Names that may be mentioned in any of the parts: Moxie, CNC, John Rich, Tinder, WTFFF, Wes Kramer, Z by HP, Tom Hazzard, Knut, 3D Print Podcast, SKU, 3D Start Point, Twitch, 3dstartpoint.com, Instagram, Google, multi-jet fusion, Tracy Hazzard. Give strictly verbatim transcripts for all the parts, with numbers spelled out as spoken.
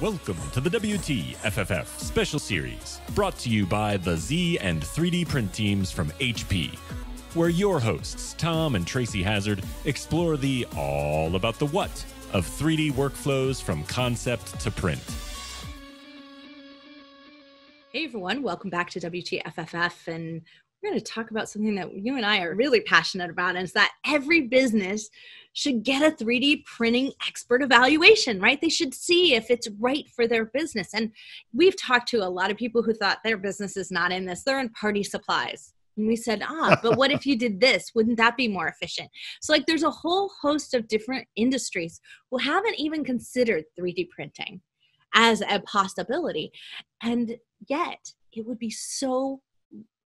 Welcome to the W T F F F Special Series, brought to you by the Z and three D print teams from H P, where your hosts, Tom and Tracy Hazzard, explore the all about the what of three D workflows from concept to print. Hey everyone, welcome back to W T F F F, and we're going to talk about something that you and I are really passionate about, and it's that every business should get a three D printing expert evaluation, right? They should see if it's right for their business. And we've talked to a lot of people who thought their business is not in this. They're in party supplies. And we said, ah, but what if you did this? Wouldn't that be more efficient? So like there's a whole host of different industries who haven't even considered three D printing as a possibility. And yet it would be so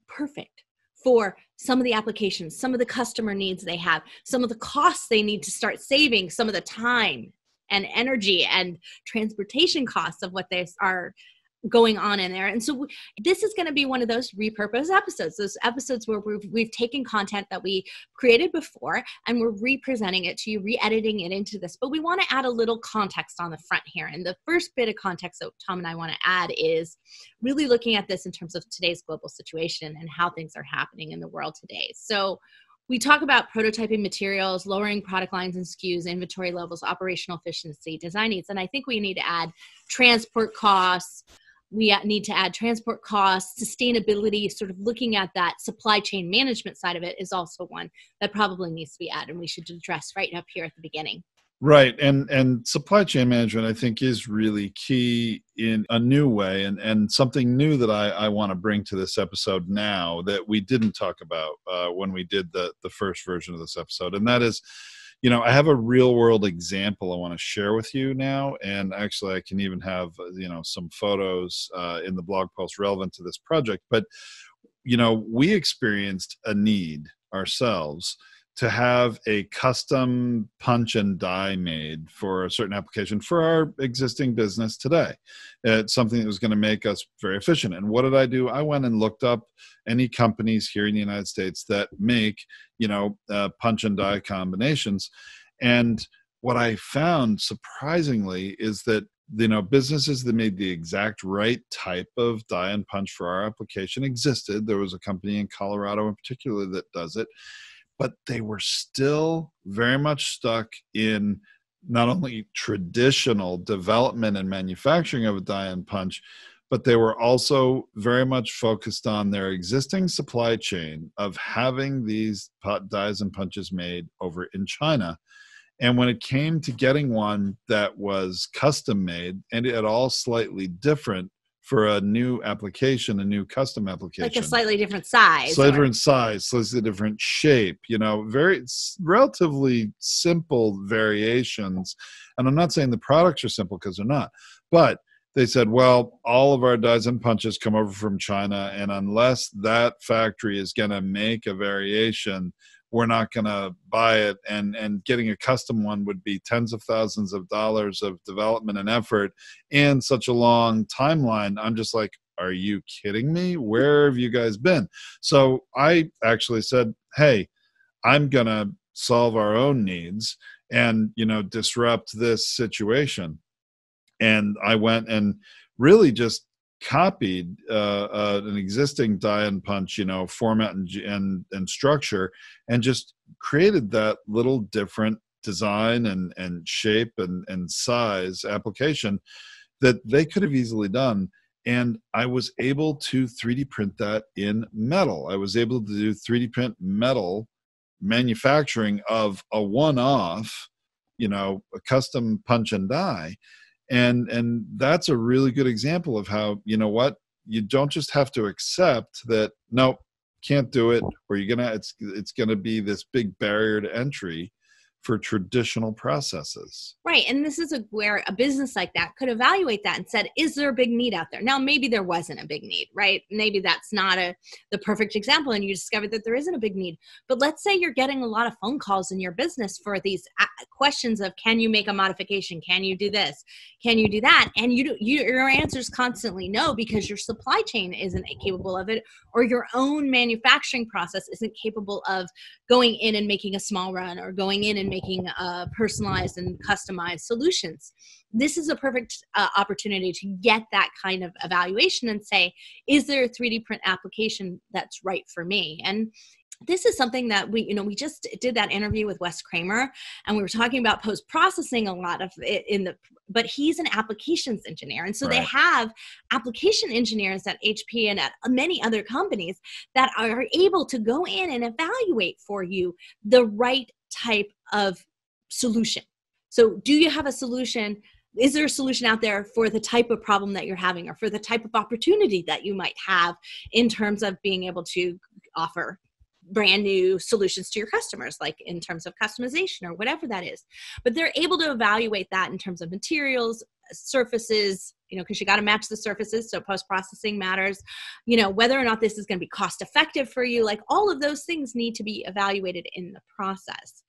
perfect for some of the applications, some of the customer needs they have, some of the costs they need to start saving, some of the time and energy and transportation costs of what they are going on in there. And so this is going to be one of those repurposed episodes, those episodes where we've, we've taken content that we created before and we're representing it to you, re-editing it into this. But we want to add a little context on the front here. And the first bit of context that Tom and I want to add is really looking at this in terms of today's global situation and how things are happening in the world today. So we talk about prototyping materials, lowering product lines and S K Us, inventory levels, operational efficiency, design needs. And I think we need to add transport costs, We need to add transport costs, sustainability, sort of looking at that supply chain management side of it is also one that probably needs to be added and we should address right up here at the beginning. Right. And and supply chain management, I think, is really key in a new way and, and something new that I, I want to bring to this episode now that we didn't talk about uh, when we did the, the first version of this episode. And that is, you know, I have a real world example I want to share with you now. And actually, I can even have, you know, some photos uh, in the blog post relevant to this project. But, you know, we experienced a need ourselves to have a custom punch and die made for a certain application for our existing business today. It's something that was going to make us very efficient. And what did I do? I went and looked up any companies here in the United States that make, you know, uh, punch and die combinations. And what I found surprisingly is that, you know, businesses that made the exact right type of die and punch for our application existed. There was a company in Colorado in particular that does it. But they were still very much stuck in not only traditional development and manufacturing of a die and punch, but they were also very much focused on their existing supply chain of having these dies and punches made over in China. And when it came to getting one that was custom made and at all slightly different, for a new application, a new custom application. Like a slightly different size. Slightly or... different size, slightly different shape, you know, very relatively simple variations. And I'm not saying the products are simple because they're not, but they said, well, all of our dies and punches come over from China. And unless that factory is going to make a variation, we're not going to buy it. And, and getting a custom one would be tens of thousands of dollars of development and effort and such a long timeline. I'm just like, are you kidding me? Where have you guys been? So I actually said, hey, I'm going to solve our own needs and, you know, disrupt this situation. And I went and really just copied uh, uh, an existing die and punch, you know, format and, and and structure, and just created that little different design and and shape and and size application that they could have easily done. And I was able to three D print that in metal. I was able to do three D print metal manufacturing of a one-off, you know, a custom punch and die. And and that's a really good example of how, you know what, you don't just have to accept that, nope, can't do it, or you're gonna it's it's gonna be this big barrier to entry for traditional processes. Right. And this is a, where a business like that could evaluate that and said, is there a big need out there? Now, maybe there wasn't a big need, right? Maybe that's not a the perfect example and you discovered that there isn't a big need. But let's say you're getting a lot of phone calls in your business for these questions of, can you make a modification? Can you do this? Can you do that? And you, do, you your answer is constantly no, because your supply chain isn't capable of it, or your own manufacturing process isn't capable of going in and making a small run, or going in and making uh, personalized and customized solutions. This is a perfect uh, opportunity to get that kind of evaluation and say, is there a three D print application that's right for me? And this is something that we, you know, we just did that interview with Wes Kramer, and we were talking about post-processing a lot of it in the, but he's an applications engineer. And so right. they have application engineers at H P and at many other companies that are able to go in and evaluate for you the right type of solution. So do you have a solution? Is there a solution out there for the type of problem that you're having, or for the type of opportunity that you might have in terms of being able to offer brand new solutions to your customers, like in terms of customization or whatever that is? But they're able to evaluate that in terms of materials, surfaces, you know, because you got to match the surfaces. So post-processing matters, you know, whether or not this is going to be cost effective for you, like all of those things need to be evaluated in the process.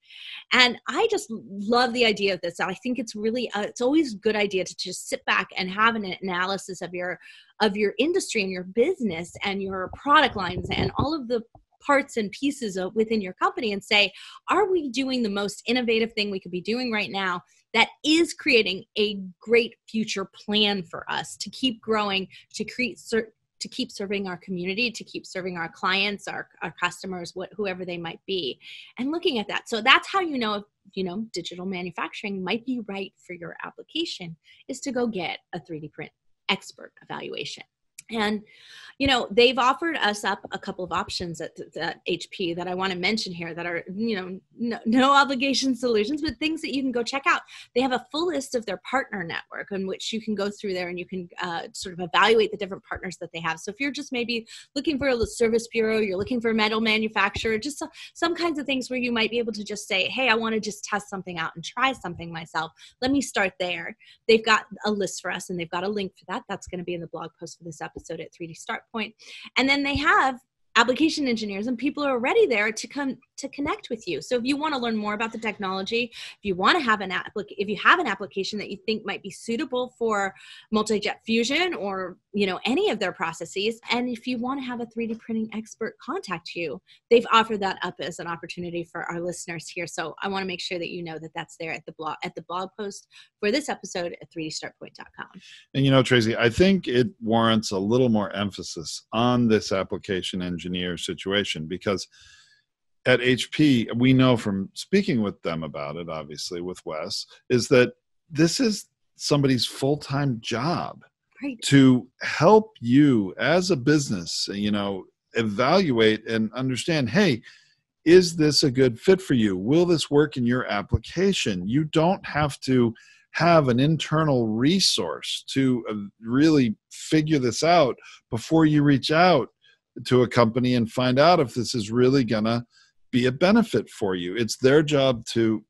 And I just love the idea of this. I think it's really, uh, it's always a good idea to just sit back and have an analysis of your, of your industry and your business and your product lines and all of the parts and pieces of within your company and say, are we doing the most innovative thing we could be doing right now that is creating a great future plan for us to keep growing, to create, to keep serving our community, to keep serving our clients, our, our customers, what, whoever they might be, and looking at that. So that's how you know if, you know, digital manufacturing might be right for your application, is to go get a three D print expert evaluation. And, you know, they've offered us up a couple of options at, at H P that I want to mention here that are, you know, no, no obligation solutions, but things that you can go check out. They have a full list of their partner network in which you can go through there and you can uh, sort of evaluate the different partners that they have. So if you're just maybe looking for a service bureau, you're looking for a metal manufacturer, just some, some kinds of things where you might be able to just say, hey, I want to just test something out and try something myself. Let me start there. They've got a list for us, and they've got a link for that. That's going to be in the blog post for this episode episode at three D Start Point. And then they have application engineers and people are already there to come to connect with you. So if you want to learn more about the technology, if you want to have an app, if you have an application that you think might be suitable for multi-jet fusion or, you know, any of their processes, and if you want to have a three D printing expert contact you, they've offered that up as an opportunity for our listeners here. So I want to make sure that you know that that's there at the blog at the blog post for this episode at three D start point dot com. And you know, Tracy, I think it warrants a little more emphasis on this application engineer engineer situation, because at H P, we know from speaking with them about it, obviously with Wes, is that this is somebody's full-time job. Great. To help you as a business, you know, evaluate and understand, hey, is this a good fit for you? Will this work in your application? You don't have to have an internal resource to really figure this out before you reach out to a company and find out if this is really gonna be a benefit for you. It's their job to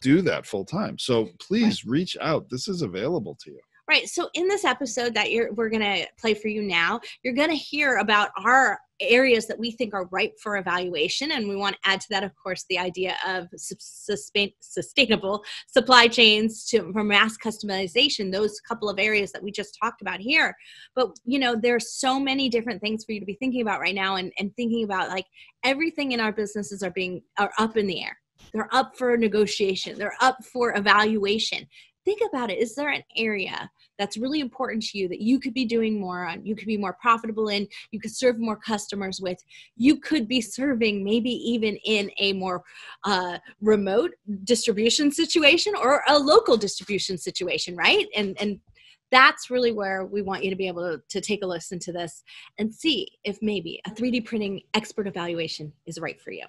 do that full time. So please reach out. This is available to you. Right. So in this episode that you're, we're going to play for you now, you're going to hear about our areas that we think are ripe for evaluation. And we want to add to that, of course, the idea of sustain, sustainable supply chains to, from mass customization, those couple of areas that we just talked about here. But, you know, there are so many different things for you to be thinking about right now, and, and thinking about, like, everything in our businesses are being are up in the air. They're up for negotiation. They're up for evaluation. Think about it. Is there an area that's really important to you that you could be doing more on, you could be more profitable in, you could serve more customers with, you could be serving maybe even in a more uh, remote distribution situation or a local distribution situation, right? And and that's really where we want you to be able to, to take a listen to this and see if maybe a three D printing expert evaluation is right for you.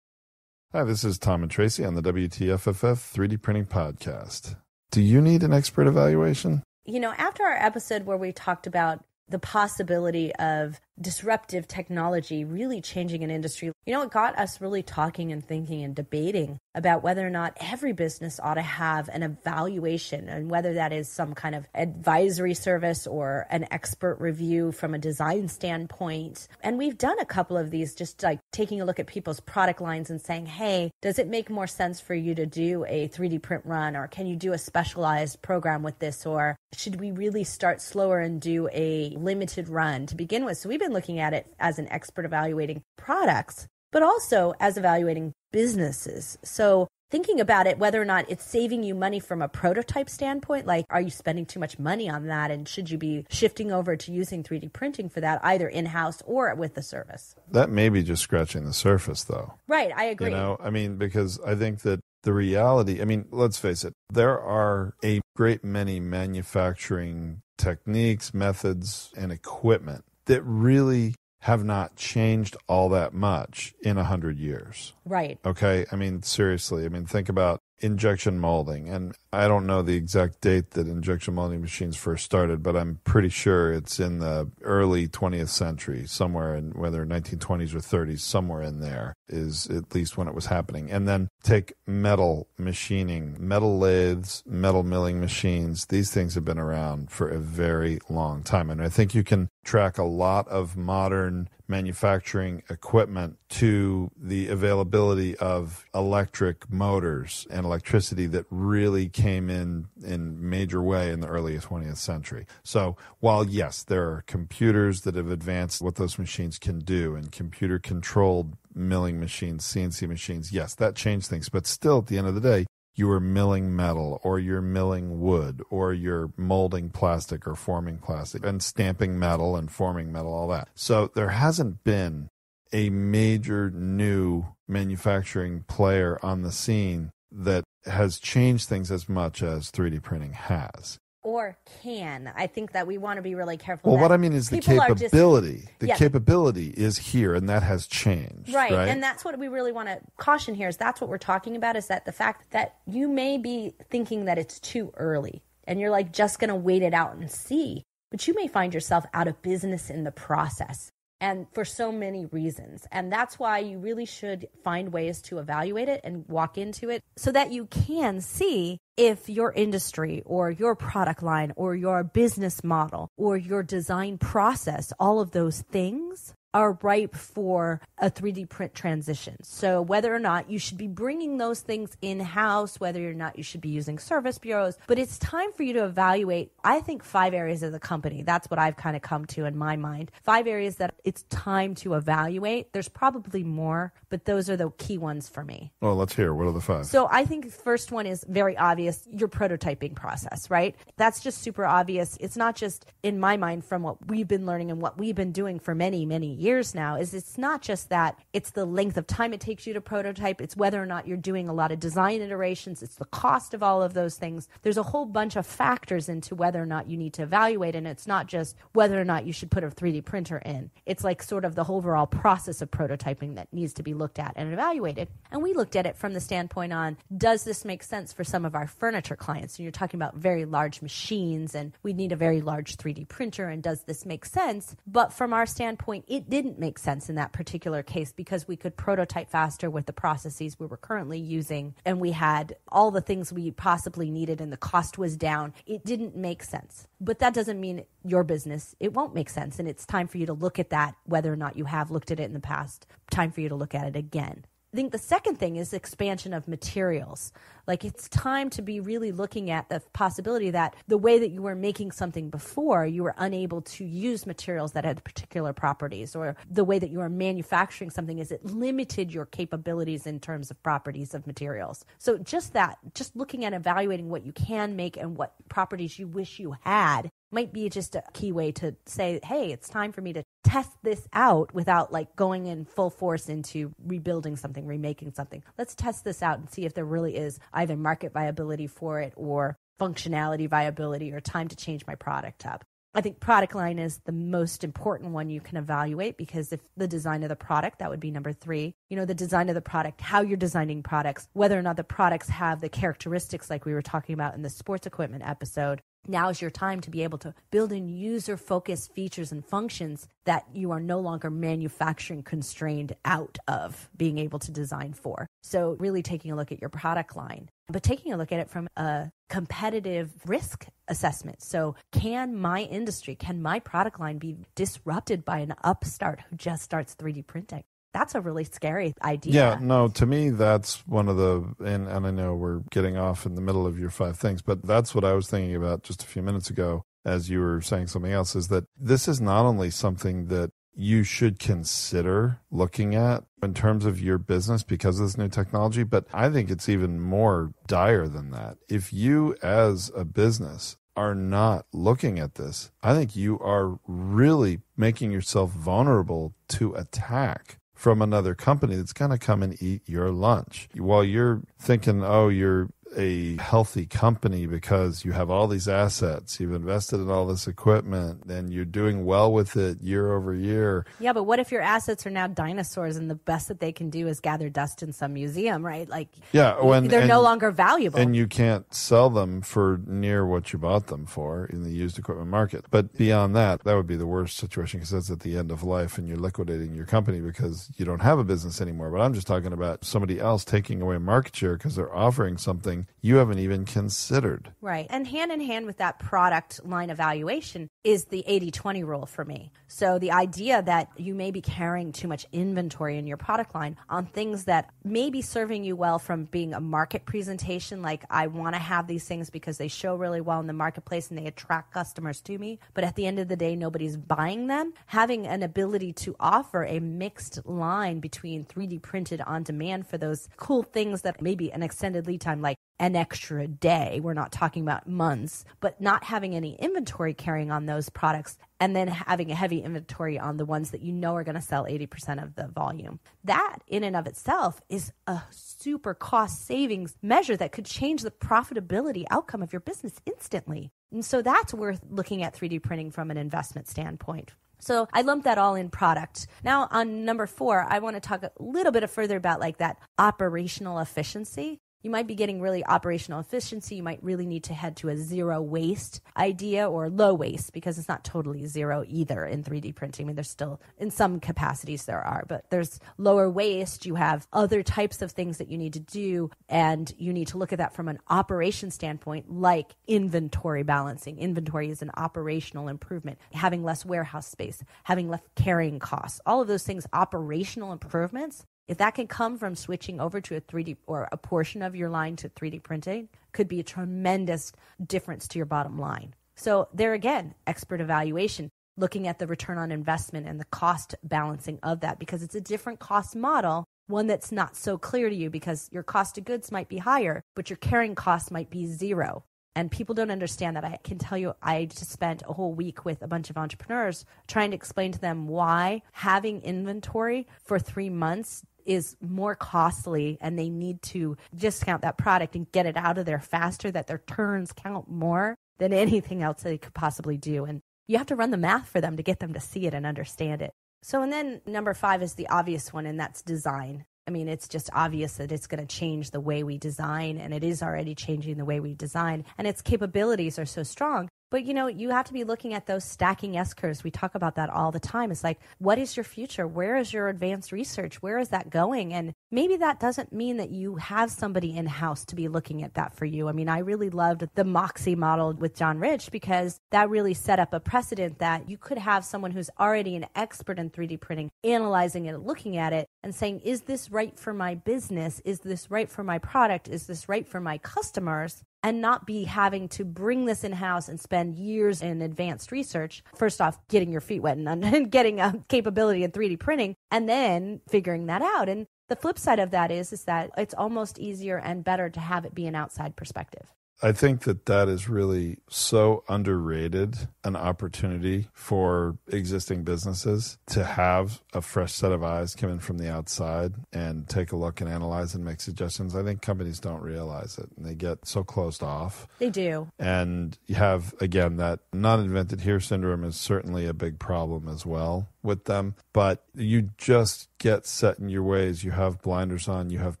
Hi, this is Tom and Tracy on the W T F F F three D Printing Podcast. Do you need an expert evaluation? You know, after our episode where we talked about the possibility of disruptive technology really changing an industry, you know, it got us really talking and thinking and debating about whether or not every business ought to have an evaluation, and whether that is some kind of advisory service or an expert review from a design standpoint. And we've done a couple of these, just like taking a look at people's product lines and saying, hey, does it make more sense for you to do a three D print run, or can you do a specialized program with this, or should we really start slower and do a limited run to begin with? So we've been looking at it as an expert evaluating products, but also as evaluating businesses. So thinking about it, whether or not it's saving you money from a prototype standpoint, like are you spending too much money on that and should you be shifting over to using three D printing for that, either in-house or with the service? That may be just scratching the surface though. Right, I agree. You know, I mean, because I think that the reality, I mean, let's face it, there are a great many manufacturing techniques, methods, and equipment that really have not changed all that much in a hundred years. Right. Okay. I mean, seriously, I mean, think about injection molding. And I don't know the exact date that injection molding machines first started, but I'm pretty sure it's in the early twentieth century, somewhere in whether nineteen twenties or thirties, somewhere in there is at least when it was happening. And then take metal machining, metal lathes, metal milling machines. These things have been around for a very long time. And I think you can track a lot of modern manufacturing equipment to the availability of electric motors and electricity that really came in in major way in the early twentieth century. So while, yes, there are computers that have advanced what those machines can do and computer-controlled milling machines, C N C machines, yes, that changed things. But still, at the end of the day, you are milling metal or you're milling wood or you're molding plastic or forming plastic and stamping metal and forming metal, all that. So there hasn't been a major new manufacturing player on the scene that has changed things as much as three D printing has. Or can. I think that we want to be really careful. Well, what I mean is the capability. Just, the yeah. capability is here, and that has changed. Right. right, and that's what we really want to caution here is that's what we're talking about is that the fact that you may be thinking that it's too early, and you're like just going to wait it out and see, but you may find yourself out of business in the process. And for so many reasons. And that's why you really should find ways to evaluate it and walk into it so that you can see if your industry or your product line or your business model or your design process, all of those things are ripe for a three D print transition. So whether or not you should be bringing those things in-house, whether or not you should be using service bureaus, but it's time for you to evaluate, I think, five areas of the company. That's what I've kind of come to in my mind. Five areas that it's time to evaluate. There's probably more, but those are the key ones for me. Well, let's hear. What are the five? So I think the first one is very obvious, your prototyping process, right? That's just super obvious. It's not just, in my mind, from what we've been learning and what we've been doing for many, many years. years now is it's not just that it's the length of time it takes you to prototype. It's whether or not you're doing a lot of design iterations. It's the cost of all of those things. There's a whole bunch of factors into whether or not you need to evaluate. And it's not just whether or not you should put a three D printer in. It's like sort of the overall process of prototyping that needs to be looked at and evaluated. And we looked at it from the standpoint on, does this make sense for some of our furniture clients? And you're talking about very large machines and we need a very large three D printer. And does this make sense? But from our standpoint, it didn't make sense in that particular case because we could prototype faster with the processes we were currently using and we had all the things we possibly needed and the cost was down. It didn't make sense. But that doesn't mean your business, it won't make sense. And it's time for you to look at that, whether or not you have looked at it in the past, time for you to look at it again. I think the second thing is expansion of materials. Like it's time to be really looking at the possibility that the way that you were making something before, you were unable to use materials that had particular properties, or the way that you were manufacturing something is it limited your capabilities in terms of properties of materials. So just that, just looking at evaluating what you can make and what properties you wish you had might be just a key way to say, hey, it's time for me to test this out without like going in full force into rebuilding something, remaking something. Let's test this out and see if there really is either market viability for it or functionality viability or time to change my product up. I think product line is the most important one you can evaluate because if the design of the product, that would be number three, you know, the design of the product, how you're designing products, whether or not the products have the characteristics like we were talking about in the sports equipment episode. Now is your time to be able to build in user-focused features and functions that you are no longer manufacturing constrained out of being able to design for. So really taking a look at your product line, but taking a look at it from a competitive risk assessment. So can my industry, can my product line be disrupted by an upstart who just starts three D printing? That's a really scary idea. Yeah, no, to me, that's one of the, and, and I know we're getting off in the middle of your five things, but that's what I was thinking about just a few minutes ago as you were saying something else, is that this is not only something that you should consider looking at in terms of your business because of this new technology. But I think it's even more dire than that. If you as a business are not looking at this, I think you are really making yourself vulnerable to attack from another company that's going to come and eat your lunch. While you're thinking, oh, you're a healthy company because you have all these assets, you've invested in all this equipment, and you're doing well with it year over year. Yeah, but what if your assets are now dinosaurs and the best that they can do is gather dust in some museum, right? Like, yeah, when, they're and, no longer valuable. And you can't sell them for near what you bought them for in the used equipment market. But beyond that, that would be the worst situation because that's at the end of life and you're liquidating your company because you don't have a business anymore. But I'm just talking about somebody else taking away market share because they're offering something you haven't even considered. Right. And hand in hand with that product line evaluation is the eighty twenty rule for me. So the idea that you may be carrying too much inventory in your product line on things that may be serving you well from being a market presentation, like I want to have these things because they show really well in the marketplace and they attract customers to me. But at the end of the day, nobody's buying them. Having an ability to offer a mixed line between three D printed on demand for those cool things that may be an extended lead time, like an extra day. We're not talking about months, but not having any inventory carrying on those products and then having a heavy inventory on the ones that you know are going to sell eighty percent of the volume. That in and of itself is a super cost savings measure that could change the profitability outcome of your business instantly. And so that's worth looking at three D printing from an investment standpoint. So I lumped that all in product. Now on number four, I want to talk a little bit further about like that operational efficiency. You might be getting really operational efficiency. You might really need to head to a zero waste idea or low waste because it's not totally zero either in three D printing. I mean, there's still, in some capacities there are, but there's lower waste. You have other types of things that you need to do, and you need to look at that from an operation standpoint, like inventory balancing. Inventory is an operational improvement. Having less warehouse space, having less carrying costs, all of those things, operational improvements. If that can come from switching over to a three D or a portion of your line to three D printing, could be a tremendous difference to your bottom line. So there again, expert evaluation, looking at the return on investment and the cost balancing of that, because it's a different cost model, one that's not so clear to you because your cost of goods might be higher, but your carrying costs might be zero. And people don't understand that. I can tell you, I just spent a whole week with a bunch of entrepreneurs trying to explain to them why having inventory for three months is more costly and they need to discount that product and get it out of there faster, that their turns count more than anything else they could possibly do. And you have to run the math for them to get them to see it and understand it. So, and then number five is the obvious one, and that's design. I mean, it's just obvious that it's going to change the way we design, and it is already changing the way we design, and its capabilities are so strong. But, you know, you have to be looking at those stacking S-curves. We talk about that all the time. It's like, what is your future? Where is your advanced research? Where is that going? And maybe that doesn't mean that you have somebody in-house to be looking at that for you. I mean, I really loved the Moxie model with John Rich because that really set up a precedent that you could have someone who's already an expert in three D printing, analyzing it, looking at it, and saying, is this right for my business? Is this right for my product? Is this right for my customers? And not be having to bring this in-house and spend years in advanced research. First off, getting your feet wet and, and getting a capability in three D printing, and then figuring that out. And the flip side of that is, is that it's almost easier and better to have it be an outside perspective. I think that that is really so underrated an opportunity for existing businesses to have a fresh set of eyes come in from the outside and take a look and analyze and make suggestions. I think companies don't realize it, and they get so closed off. They do. And you have, again, that not invented here syndrome is certainly a big problem as well with them, but you just get set in your ways. You have blinders on, you have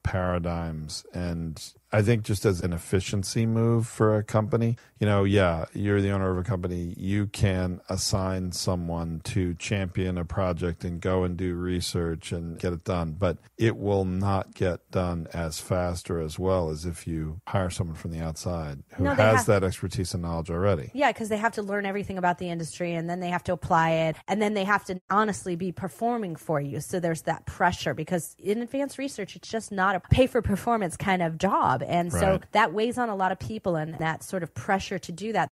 paradigms, and I think just as an efficiency move for a company, you know, yeah, you're the owner of a company, you can assign someone to champion a project and go and do research and get it done, but it will not get done as fast or as well as if you hire someone from the outside who no, has that expertise and knowledge already. Yeah, because they have to learn everything about the industry, and then they have to apply it, and then they have to honestly be performing for you. So there's that pressure, because in advanced research, it's just not a pay for performance kind of job. And so right. That weighs on a lot of people, and that sort of pressure to do that.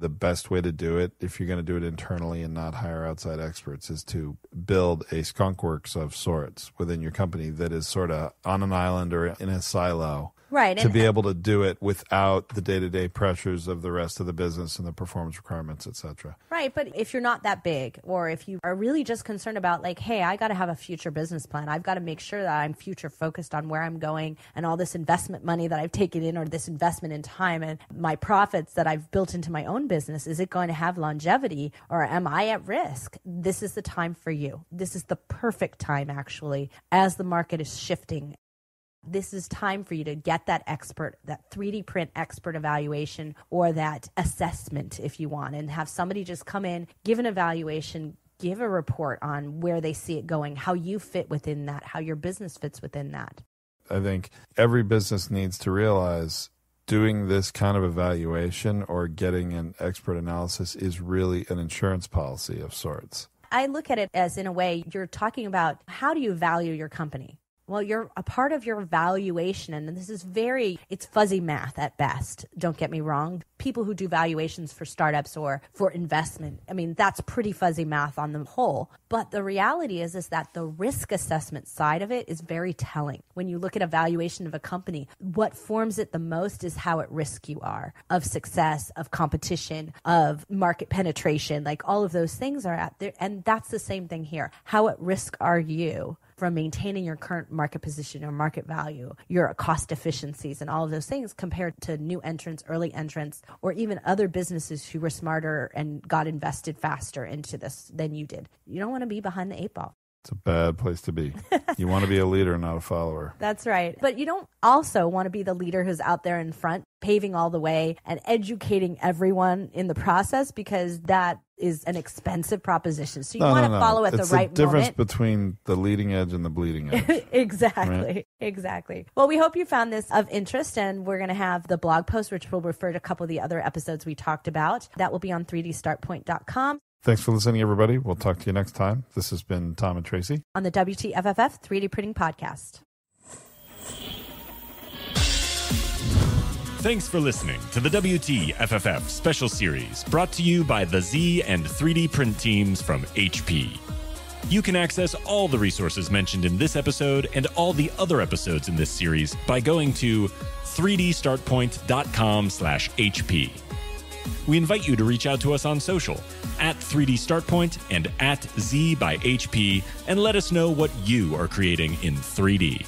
the best way to do it, if you're going to do it internally and not hire outside experts, is to build a skunkworks of sorts within your company that is sort of on an island or in a silo. Right. To and, be able to do it without the day-to-day pressures of the rest of the business and the performance requirements, et cetera. Right. But if you're not that big, or if you are really just concerned about like, hey, I got to have a future business plan. I've got to make sure that I'm future focused on where I'm going and all this investment money that I've taken in, or this investment in time and my profits that I've built into my own business. Is it going to have longevity, or am I at risk? This is the time for you. This is the perfect time, actually, as the market is shifting. This is time for you to get that expert, that three D print expert evaluation, or that assessment if you want, and have somebody just come in, give an evaluation, give a report on where they see it going, how you fit within that, how your business fits within that. I think every business needs to realize doing this kind of evaluation or getting an expert analysis is really an insurance policy of sorts. I look at it as, in a way, you're talking about how do you value your company? Well, you're a part of your valuation, and this is very, it's fuzzy math at best. Don't get me wrong. People who do valuations for startups or for investment, I mean, that's pretty fuzzy math on the whole. But the reality is, is that the risk assessment side of it is very telling. When you look at a valuation of a company, what forms it the most is how at risk you are of success, of competition, of market penetration. Like all of those things are out there. And that's the same thing here. How at risk are you from maintaining your current market position or market value, your cost efficiencies and all of those things compared to new entrants, early entrants, or even other businesses who were smarter and got invested faster into this than you did. You don't want to be behind the eight ball. It's a bad place to be. You want to be a leader, not a follower. That's right. But you don't also want to be the leader who's out there in front, paving all the way and educating everyone in the process, because that is an expensive proposition. So you no, want no, to follow no. at it's the right moment. It's the difference between the leading edge and the bleeding edge. Exactly. Right? Exactly. Well, we hope you found this of interest, and we're going to have the blog post, which will refer to a couple of the other episodes we talked about. That will be on three D start point dot com. Thanks for listening, everybody. We'll talk to you next time. This has been Tom and Tracy on the W T F F F three D Printing Podcast. Thanks for listening to the W T F F F special series brought to you by the Z and three D print teams from H P. You can access all the resources mentioned in this episode and all the other episodes in this series by going to three D start point dot com slash H P. We invite you to reach out to us on social at three D start point and at Z by H P, and let us know what you are creating in three D.